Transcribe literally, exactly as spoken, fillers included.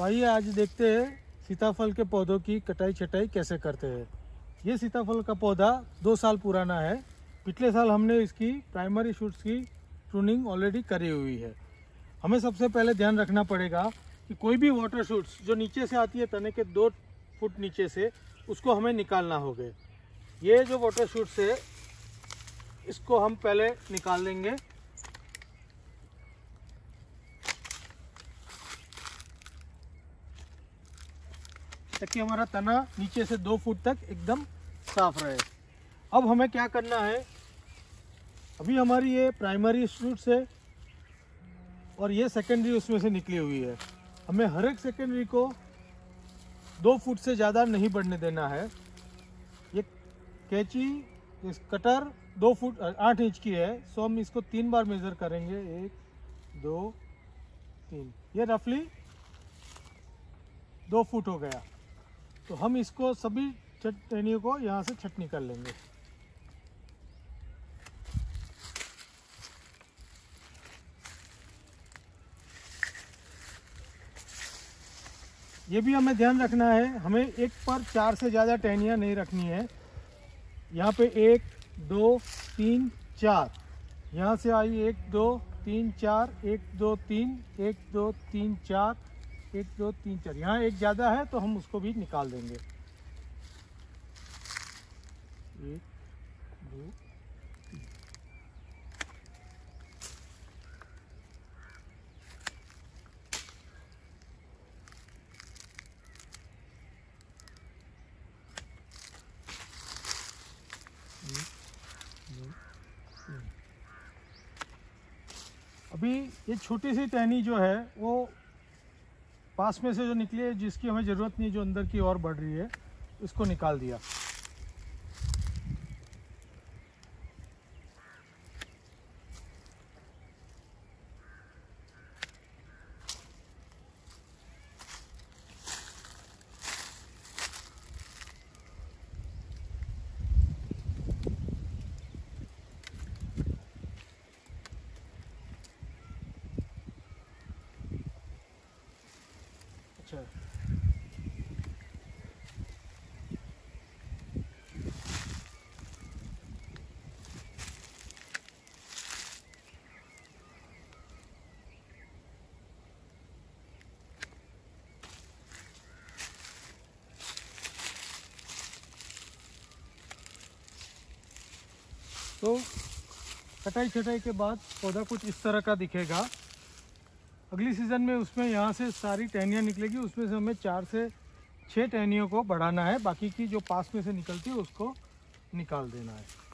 तो आइए आज देखते हैं सीताफल के पौधों की कटाई छटाई कैसे करते हैं। ये सीताफल का पौधा दो साल पुराना है। पिछले साल हमने इसकी प्राइमरी शूट्स की प्रूनिंग ऑलरेडी करी हुई है। हमें सबसे पहले ध्यान रखना पड़ेगा कि कोई भी वाटर शूट्स जो नीचे से आती है, तने के दो फुट नीचे से, उसको हमें निकालना होगा। ये जो वाटर शूट्स है इसको हम पहले निकाल लेंगे। ताकि हमारा तना नीचे से दो फुट तक एकदम साफ रहे। अब हमें क्या करना है, अभी हमारी ये प्राइमरी शूट्स है और ये सेकेंडरी उसमें से निकली हुई है। हमें हर एक सेकेंडरी को दो फुट से ज़्यादा नहीं बढ़ने देना है। ये कैंची, इस कटर दो फुट आठ इंच की है, सो हम इसको तीन बार मेज़र करेंगे, एक दो तीन। ये रफली दो फुट हो गया। तो हम इसको सभी टहनियों को यहाँ से छटनी कर लेंगे। ये भी हमें ध्यान रखना है, हमें एक पर चार से ज़्यादा टहनियाँ नहीं रखनी है। यहाँ पे एक दो तीन चार, यहाँ से आई एक दो तीन चार, एक दो तीन, एक दो तीन चार, एक दो तीन चार। यहाँ एक ज़्यादा है तो हम उसको भी निकाल देंगे। एक दो तीन। अभी ये छोटी सी टहनी जो है वो पास में से जो निकली है, जिसकी हमें ज़रूरत नहीं, जो अंदर की ओर बढ़ रही है, इसको निकाल दिया। तो कटाई छटाई के बाद पौधा कुछ इस तरह का दिखेगा। अगली सीज़न में उसमें यहाँ से सारी टहनियाँ निकलेगी, उसमें से हमें चार से छः टहनियों को बढ़ाना है, बाकी की जो पास में से निकलती है उसको निकाल देना है।